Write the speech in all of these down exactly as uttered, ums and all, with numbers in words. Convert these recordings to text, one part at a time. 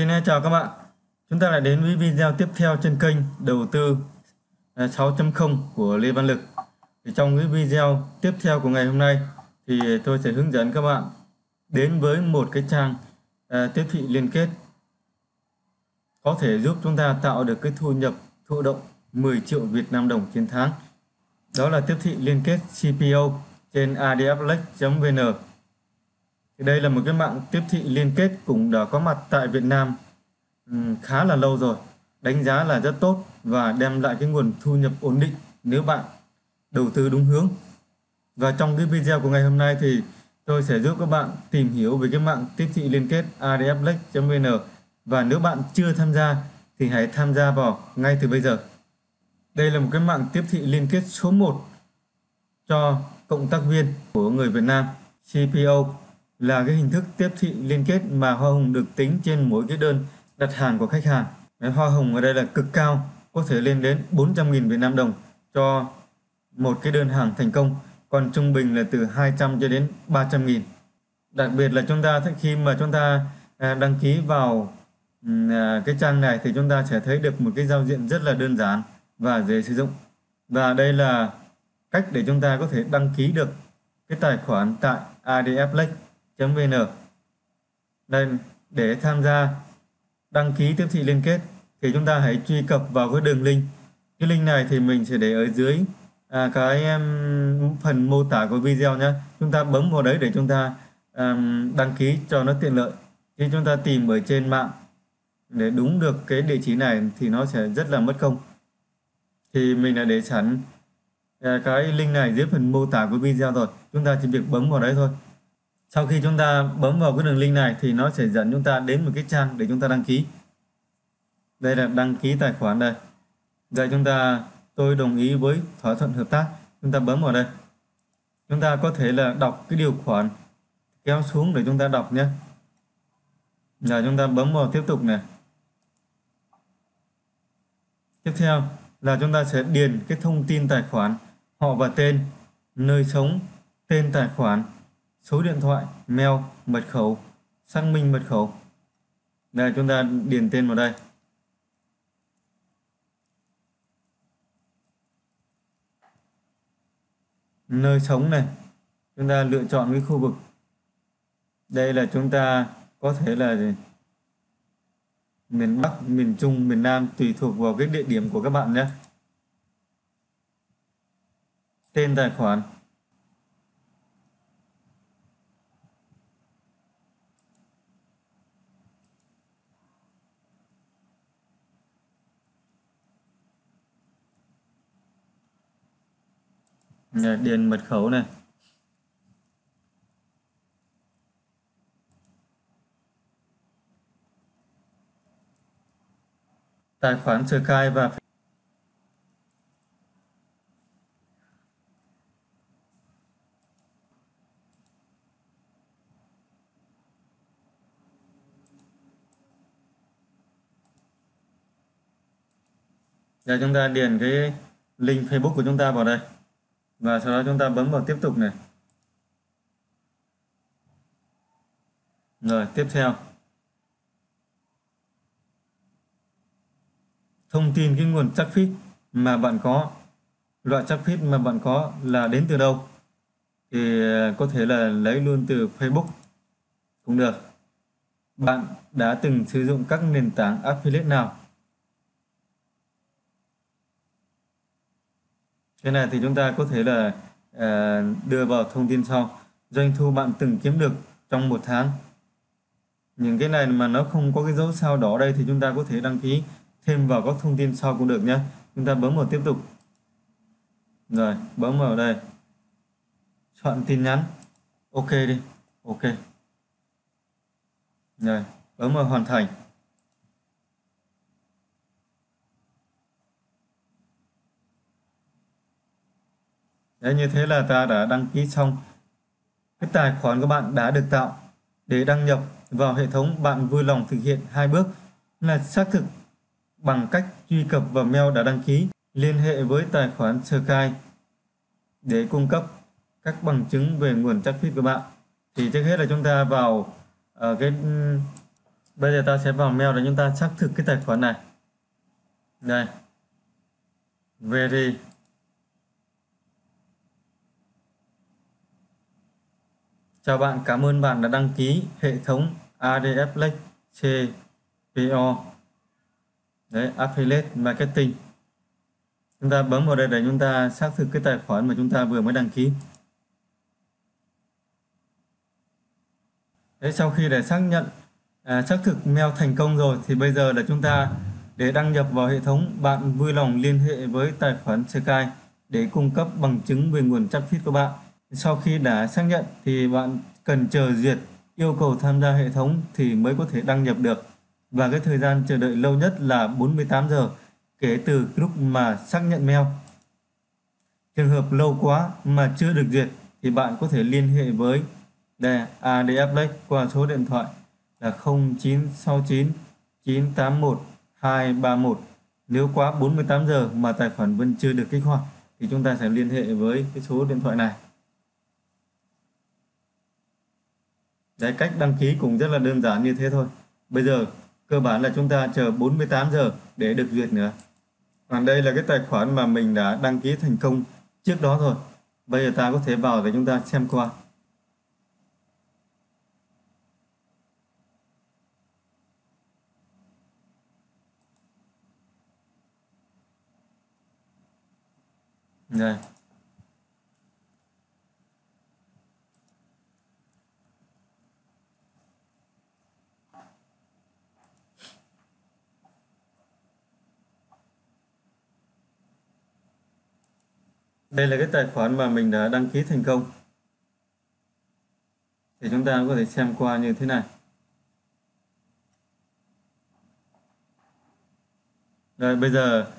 Xin chào các bạn, chúng ta lại đến với video tiếp theo trên kênh Đầu Tư sáu chấm không của Lê Văn Lực. Thì trong cái video tiếp theo của ngày hôm nay thì tôi sẽ hướng dẫn các bạn đến với một cái trang uh, tiếp thị liên kết có thể giúp chúng ta tạo được cái thu nhập thụ động mười triệu Việt Nam đồng trên tháng. Đó là tiếp thị liên kết xê pê ô trên AdFlex chấm vn. Đây là một cái mạng tiếp thị liên kết cũng đã có mặt tại Việt Nam khá là lâu rồi, đánh giá là rất tốt và đem lại cái nguồn thu nhập ổn định nếu bạn đầu tư đúng hướng. Và trong cái video của ngày hôm nay thì tôi sẽ giúp các bạn tìm hiểu về cái mạng tiếp thị liên kết AdFlex chấm vn, và nếu bạn chưa tham gia thì hãy tham gia vào ngay từ bây giờ. Đây là một cái mạng tiếp thị liên kết số một cho cộng tác viên của người Việt Nam. xê pê ô là cái hình thức tiếp thị liên kết mà hoa hồng được tính trên mỗi cái đơn đặt hàng của khách hàng. Đấy, hoa hồng ở đây là cực cao, có thể lên đến bốn trăm nghìn Việt Nam đồng cho một cái đơn hàng thành công, còn trung bình là từ hai trăm cho đến ba trăm nghìn. Đặc biệt là chúng ta khi mà chúng ta đăng ký vào cái trang này thì chúng ta sẽ thấy được một cái giao diện rất là đơn giản và dễ sử dụng. Và đây là cách để chúng ta có thể đăng ký được cái tài khoản tại AdFlex chấm vn. Đây, để tham gia đăng ký tiếp thị liên kết thì chúng ta hãy truy cập vào cái đường link. Cái link này thì mình sẽ để ở dưới à, cái um, phần mô tả của video nhé. Chúng ta bấm vào đấy để chúng ta um, đăng ký cho nó tiện lợi. Khi chúng ta tìm ở trên mạng để đúng được cái địa chỉ này thì nó sẽ rất là mất công. Thì mình đã để sẵn à, cái link này dưới phần mô tả của video rồi. Chúng ta chỉ việc bấm vào đấy thôi. Sau khi chúng ta bấm vào cái đường link này thì nó sẽ dẫn chúng ta đến một cái trang để chúng ta đăng ký. Đây là đăng ký tài khoản đây. Đây chúng ta, tôi đồng ý với thỏa thuận hợp tác. Chúng ta bấm vào đây. Chúng ta có thể là đọc cái điều khoản kéo xuống để chúng ta đọc nhé. Rồi chúng ta bấm vào tiếp tục này. Tiếp theo là chúng ta sẽ điền cái thông tin tài khoản, họ và tên, nơi sống, tên tài khoản, số điện thoại, mail, mật khẩu, xác minh mật khẩu. Đây chúng ta điền tên vào đây. Nơi sống này, chúng ta lựa chọn cái khu vực. Đây là chúng ta có thể là gì? Miền Bắc, miền Trung, miền Nam, tùy thuộc vào cái địa điểm của các bạn nhé. Tên tài khoản, điền mật khẩu này. Tài khoản Skype và giờ chúng ta điền cái link Facebook của chúng ta vào đây. Và sau đó chúng ta bấm vào tiếp tục này. Rồi tiếp theo, thông tin cái nguồn traffic mà bạn có, loại traffic mà bạn có là đến từ đâu. Thì có thể là lấy luôn từ Facebook cũng được. Bạn đã từng sử dụng các nền tảng Affiliate nào? Cái này thì chúng ta có thể là uh, đưa vào thông tin sau. Doanh thu bạn từng kiếm được trong một tháng. Những cái này mà nó không có cái dấu sao đỏ đây thì chúng ta có thể đăng ký thêm vào các thông tin sau cũng được nhé. Chúng ta bấm vào tiếp tục. Rồi, bấm vào đây. Chọn tin nhắn. Ok đi. Ok. Rồi, bấm vào hoàn thành. Đấy, như thế là ta đã đăng ký xong. Cái tài khoản của bạn đã được tạo. Để đăng nhập vào hệ thống, bạn vui lòng thực hiện hai bước là xác thực bằng cách truy cập vào mail đã đăng ký, liên hệ với tài khoản Skype để cung cấp các bằng chứng về nguồn traffic của bạn. Thì trước hết là chúng ta vào uh, cái Bây giờ ta sẽ vào mail để chúng ta xác thực cái tài khoản này. Đây. Very. Chào bạn, cảm ơn bạn đã đăng ký hệ thống AdFlex xê pê o. Đấy, Affiliate Marketing. Chúng ta bấm vào đây để chúng ta xác thực cái tài khoản mà chúng ta vừa mới đăng ký. Đấy, sau khi để xác nhận à, xác thực mail thành công rồi thì bây giờ là chúng ta để đăng nhập vào hệ thống, bạn vui lòng liên hệ với tài khoản Skype để cung cấp bằng chứng về nguồn traffic của bạn. Sau khi đã xác nhận thì bạn cần chờ duyệt yêu cầu tham gia hệ thống thì mới có thể đăng nhập được, và cái thời gian chờ đợi lâu nhất là bốn mươi tám giờ kể từ lúc mà xác nhận mail. Trường hợp lâu quá mà chưa được duyệt thì bạn có thể liên hệ với AdFlex qua số điện thoại là không chín sáu chín chín tám một hai ba một. Nếu quá bốn mươi tám giờ mà tài khoản vẫn chưa được kích hoạt thì chúng ta sẽ liên hệ với cái số điện thoại này. Đấy, cách đăng ký cũng rất là đơn giản như thế thôi. Bây giờ cơ bản là chúng ta chờ bốn mươi tám giờ để được duyệt nữa. Còn đây là cái tài khoản mà mình đã đăng ký thành công trước đó rồi. Bây giờ ta có thể vào để chúng ta xem qua. Đây. Đây là cái tài khoản mà mình đã đăng ký thành công. Thì chúng ta có thể xem qua như thế này. Rồi bây giờ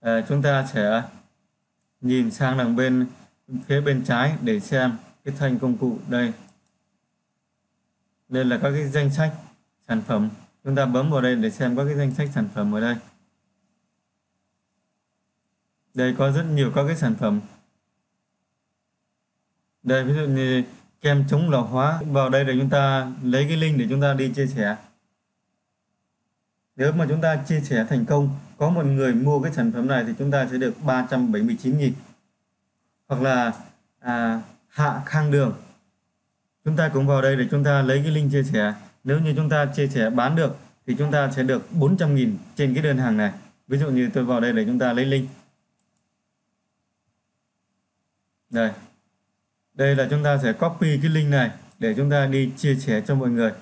à, chúng ta sẽ nhìn sang đằng bên phía bên trái để xem cái thanh công cụ đây. Đây là các cái danh sách sản phẩm. Chúng ta bấm vào đây để xem các cái danh sách sản phẩm ở đây. Đây có rất nhiều các cái sản phẩm. Đây ví dụ như kem chống lão hóa, vào đây để chúng ta lấy cái link để chúng ta đi chia sẻ. Nếu mà chúng ta chia sẻ thành công, có một người mua cái sản phẩm này thì chúng ta sẽ được ba trăm bảy mươi chín nghìn. Hoặc là à, hạ khang đường, chúng ta cũng vào đây để chúng ta lấy cái link chia sẻ. Nếu như chúng ta chia sẻ bán được thì chúng ta sẽ được bốn trăm nghìn trên cái đơn hàng này. Ví dụ như tôi vào đây để chúng ta lấy link. Đây. Đây là chúng ta sẽ copy cái link này để chúng ta đi chia sẻ cho mọi người.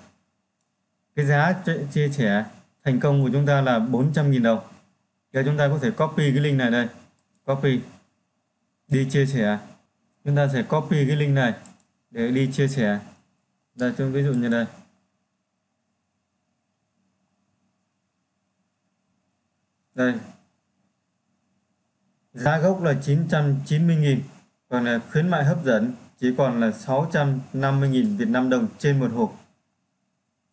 Cái giá chia sẻ thành công của chúng ta là bốn trăm nghìn đồng. Giờ chúng ta có thể copy cái link này đây. Copy. Đi chia sẻ. Chúng ta sẽ copy cái link này để đi chia sẻ. Đây, chúng ví dụ như đây. Đây. Giá gốc là chín trăm chín mươi nghìn. Còn là khuyến mại hấp dẫn chỉ còn là sáu trăm năm mươi nghìn Việt Nam đồng trên một hộp.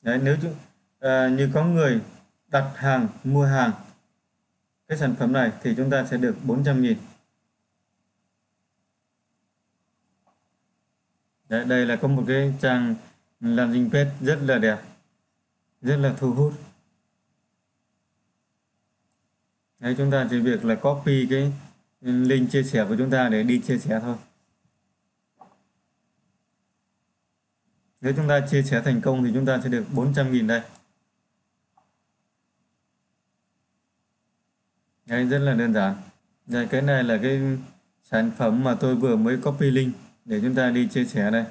Đấy, nếu chúng, à, như có người đặt hàng, mua hàng cái sản phẩm này thì chúng ta sẽ được bốn trăm nghìn. Đấy, đây là có một cái trang landing page rất là đẹp, rất là thu hút. Đấy, chúng ta chỉ việc là copy cái link chia sẻ của chúng ta để đi chia sẻ thôi. Nếu chúng ta chia sẻ thành công thì chúng ta sẽ được bốn trăm nghìn đây. Đấy, rất là đơn giản. Đây, cái này là cái sản phẩm mà tôi vừa mới copy link để chúng ta đi chia sẻ đây.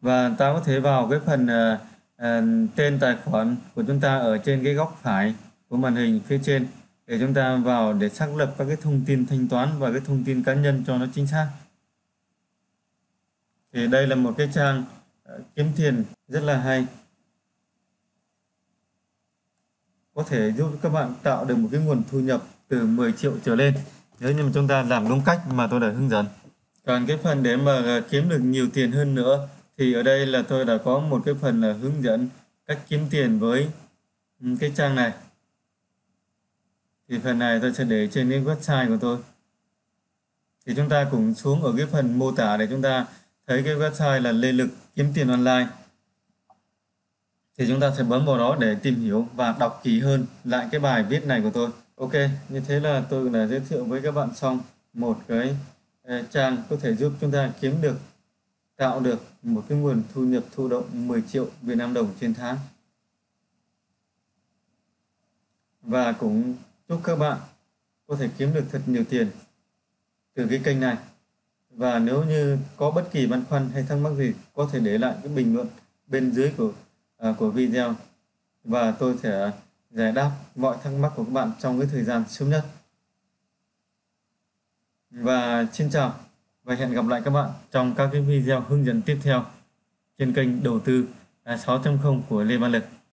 Và ta có thể vào cái phần uh, uh, tên tài khoản của chúng ta ở trên cái góc phải của màn hình phía trên để chúng ta vào để xác lập các cái thông tin thanh toán và cái thông tin cá nhân cho nó chính xác. Thì đây là một cái trang kiếm tiền rất là hay, có thể giúp các bạn tạo được một cái nguồn thu nhập từ mười triệu trở lên nếu như mà chúng ta làm đúng cách mà tôi đã hướng dẫn. Còn cái phần để mà kiếm được nhiều tiền hơn nữa thì ở đây là tôi đã có một cái phần là hướng dẫn cách kiếm tiền với cái trang này. Thì phần này tôi sẽ để trên cái website của tôi. Thì chúng ta cũng xuống ở cái phần mô tả để chúng ta thấy cái website là Lê Lực kiếm tiền online. thì chúng ta sẽ bấm vào đó để tìm hiểu và đọc kỹ hơn lại cái bài viết này của tôi. Ok, như thế là tôi đã giới thiệu với các bạn xong một cái trang có thể giúp chúng ta kiếm được, tạo được một cái nguồn thu nhập thụ động mười triệu Việt Nam đồng trên tháng. Và cũng chúc các bạn có thể kiếm được thật nhiều tiền từ cái kênh này. Và nếu như có bất kỳ băn khoăn hay thắc mắc gì, có thể để lại cái bình luận bên dưới của à, của video, và tôi sẽ giải đáp mọi thắc mắc của các bạn trong cái thời gian sớm nhất. Và xin chào và hẹn gặp lại các bạn trong các cái video hướng dẫn tiếp theo trên kênh Đầu Tư sáu chấm không của Lê Văn Lực.